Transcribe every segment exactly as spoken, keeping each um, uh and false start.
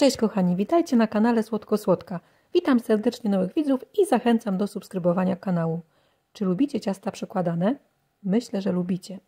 Cześć kochani, witajcie na kanale Słodko Słodka. Witam serdecznie nowych widzów i zachęcam do subskrybowania kanału. Czy lubicie ciasta przekładane? Myślę, że lubicie.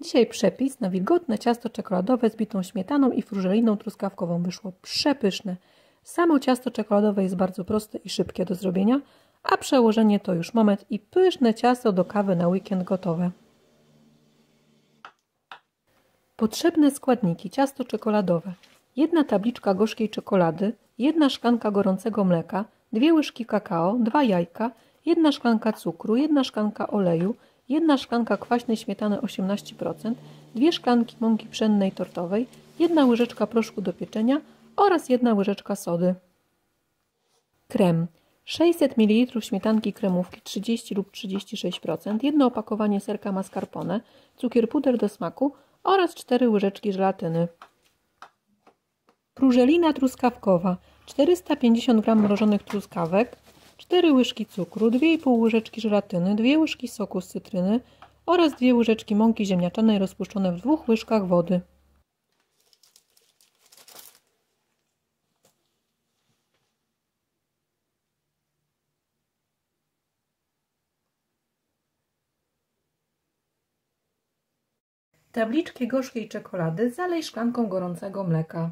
Dzisiaj przepis na wilgotne ciasto czekoladowe z bitą śmietaną i frużeliną truskawkową. Wyszło przepyszne. Samo ciasto czekoladowe jest bardzo proste i szybkie do zrobienia, a przełożenie to już moment i pyszne ciasto do kawy na weekend gotowe. Potrzebne składniki: ciasto czekoladowe, jedna tabliczka gorzkiej czekolady, jedna szklanka gorącego mleka, dwie łyżki kakao, dwa jajka, jedna szklanka cukru, jedna szklanka oleju, jedna szklanka kwaśnej śmietany osiemnaście procent, dwie szklanki mąki pszennej tortowej, jedna łyżeczka proszku do pieczenia oraz jedna łyżeczka sody. Krem: sześćset mililitrów śmietanki kremówki trzydzieści lub trzydzieści sześć procent, jedno opakowanie serka mascarpone, cukier puder do smaku oraz cztery łyżeczki żelatyny. Frużelina truskawkowa: czterysta pięćdziesiąt gramów mrożonych truskawek, cztery łyżki cukru, dwie i pół łyżeczki żelatyny, dwie łyżki soku z cytryny oraz dwie łyżeczki mąki ziemniaczanej rozpuszczone w dwóch łyżkach wody. Tabliczki gorzkiej czekolady zalej szklanką gorącego mleka.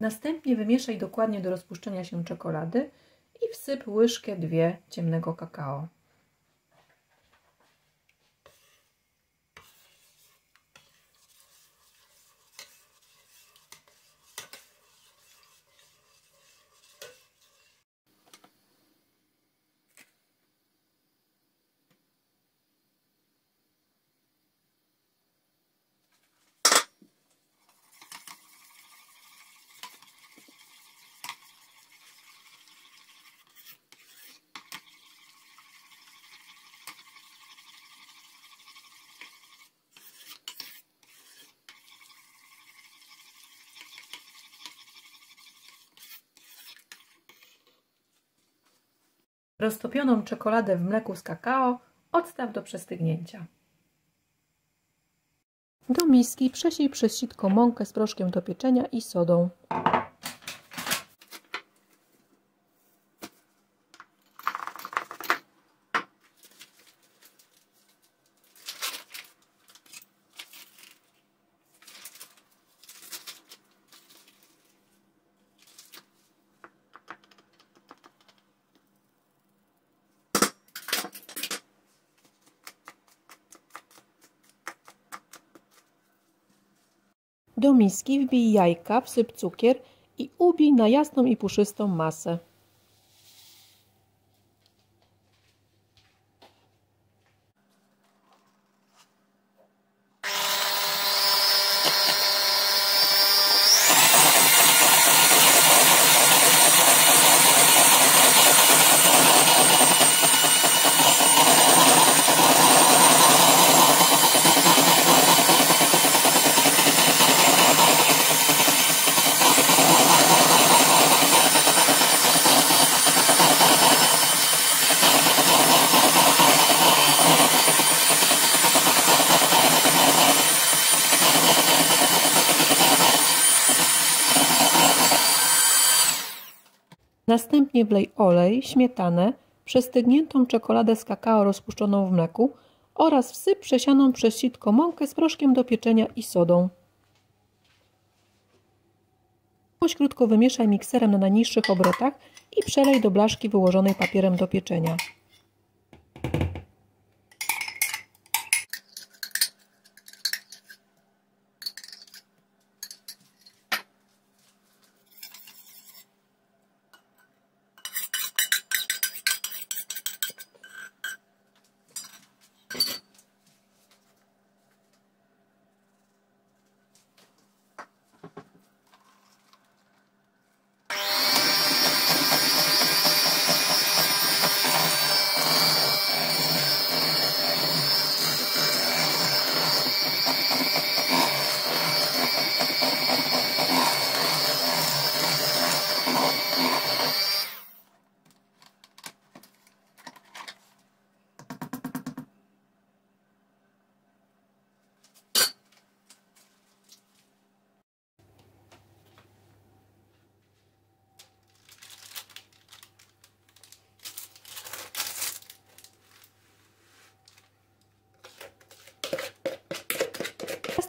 Następnie wymieszaj dokładnie do rozpuszczenia się czekolady i wsyp łyżkę dwie ciemnego kakao. Roztopioną czekoladę w mleku z kakao odstaw do przestygnięcia. Do miski przesij przez sitko mąkę z proszkiem do pieczenia i sodą. Do miski wbij jajka, wsyp cukier i ubij na jasną i puszystą masę. Następnie wlej olej, śmietanę, przestygniętą czekoladę z kakao rozpuszczoną w mleku oraz wsyp przesianą przez sitko mąkę z proszkiem do pieczenia i sodą. Całość krótko wymieszaj mikserem na najniższych obrotach i przelej do blaszki wyłożonej papierem do pieczenia.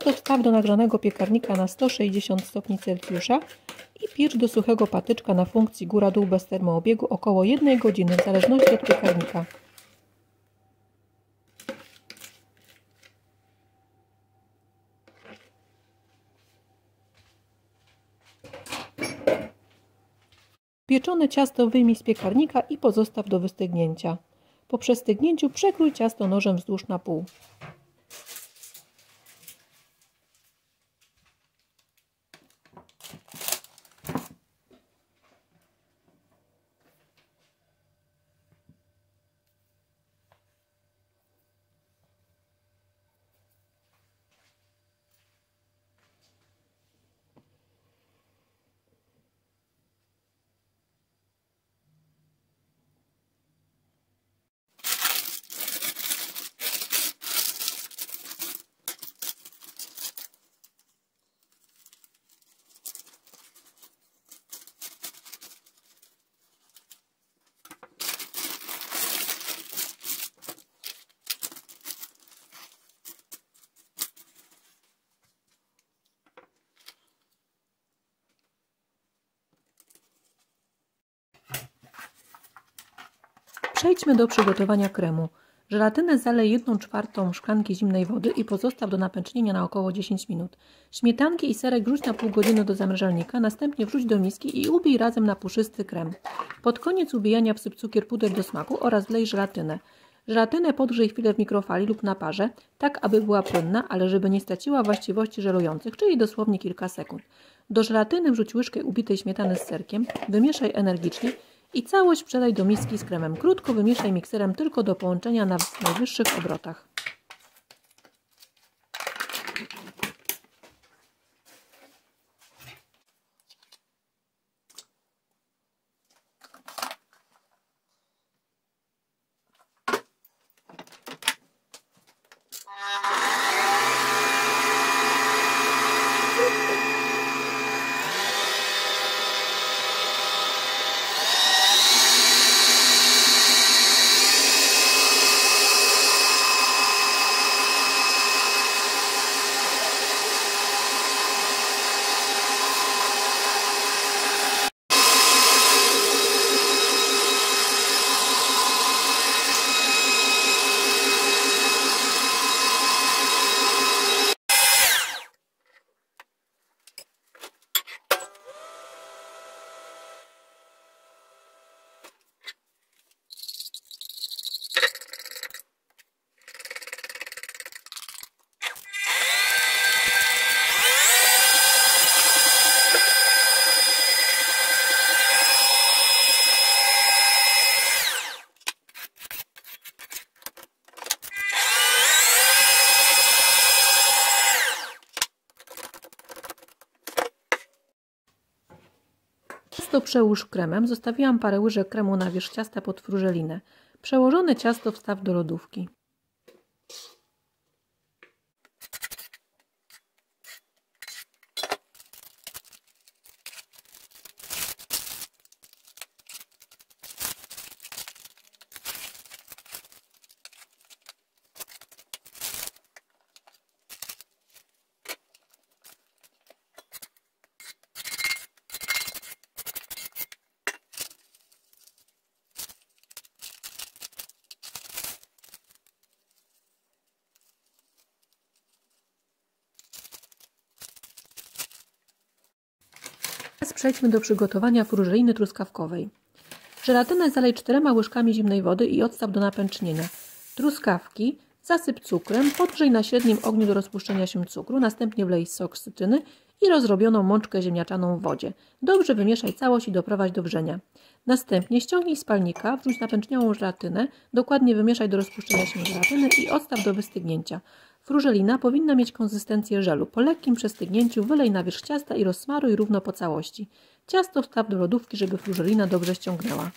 to wstaw do nagrzanego piekarnika na sto sześćdziesiąt stopni Celsjusza i piecz do suchego patyczka na funkcji góra-dół bez termoobiegu około jednej godziny, w zależności od piekarnika. Pieczone ciasto wyjmij z piekarnika i pozostaw do wystygnięcia. Po przestygnięciu przekrój ciasto nożem wzdłuż na pół. Przejdźmy do przygotowania kremu. Żelatynę zalej jedną czwartą szklanki zimnej wody i pozostaw do napęcznienia na około dziesięć minut. Śmietanki i serek wrzuć na pół godziny do zamrażalnika, następnie wrzuć do miski i ubij razem na puszysty krem. Pod koniec ubijania wsyp cukier puder do smaku oraz wlej żelatynę. Żelatynę podgrzej chwilę w mikrofali lub na parze, tak aby była płynna, ale żeby nie straciła właściwości żelujących, czyli dosłownie kilka sekund. Do żelatyny wrzuć łyżkę ubitej śmietany z serkiem, wymieszaj energicznie i całość przelej do miski z kremem. Krótko wymieszaj mikserem tylko do połączenia na najwyższych obrotach. Ciasto przełóż kremem. Zostawiłam parę łyżek kremu na wierzch ciasta pod frużelinę. Przełożone ciasto wstaw do lodówki. Teraz przejdźmy do przygotowania frużeliny truskawkowej. Żelatynę zalej czterema łyżkami zimnej wody i odstaw do napęcznienia. Truskawki zasyp cukrem, podgrzej na średnim ogniu do rozpuszczenia się cukru, następnie wlej sok z cytryny i rozrobioną mączkę ziemniaczaną w wodzie. Dobrze wymieszaj całość i doprowadź do wrzenia. Następnie ściągnij z palnika, wrzuć napęczniałą żelatynę, dokładnie wymieszaj do rozpuszczenia się żelatyny i odstaw do wystygnięcia. Frużelina powinna mieć konsystencję żelu. Po lekkim przestygnięciu wylej na wierzch ciasta i rozsmaruj równo po całości. Ciasto wstaw do lodówki, żeby frużelina dobrze ściągnęła.